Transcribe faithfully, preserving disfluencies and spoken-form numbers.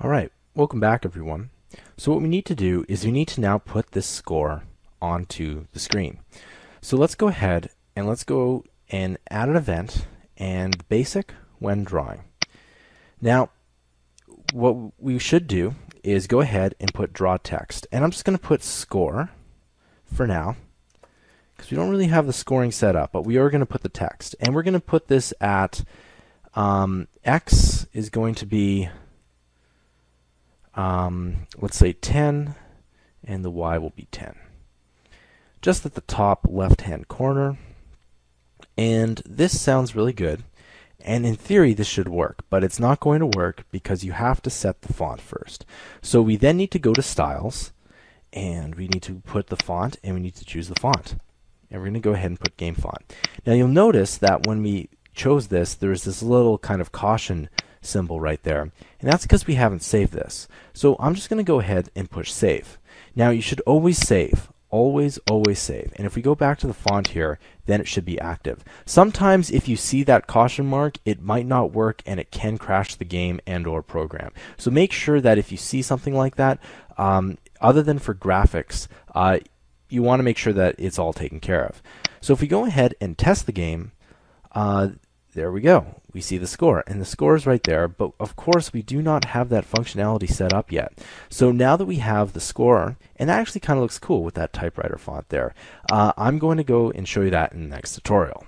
Alright, welcome back everyone. So what we need to do is we need to now put this score onto the screen. So let's go ahead and let's go and add an event and basic when drawing. Now what we should do is go ahead and put draw text, and I'm just going to put score for now because we don't really have the scoring set up, but we are going to put the text, and we're going to put this at um, X is going to be Um, let's say ten, and the Y will be ten. Just at the top left-hand corner. And this sounds really good. And in theory, this should work, but it's not going to work because you have to set the font first. So we then need to go to Styles, and we need to put the font, and we need to choose the font. And we're going to go ahead and put Game Font. Now you'll notice that when we chose this, there is this little kind of caution symbol right there, and that's because we haven't saved this. So I'm just going to go ahead and push save. Now you should always save, always always save, and if we go back to the font here, then it should be active. Sometimes if you see that caution mark, it might not work and it can crash the game and or program. So make sure that if you see something like that, um, other than for graphics, uh, you want to make sure that it's all taken care of. So if we go ahead and test the game, uh, there we go. We see the score, and the score is right there, but of course we do not have that functionality set up yet. So now that we have the score, and that actually kind of looks cool with that typewriter font there, uh, I'm going to go and show you that in the next tutorial.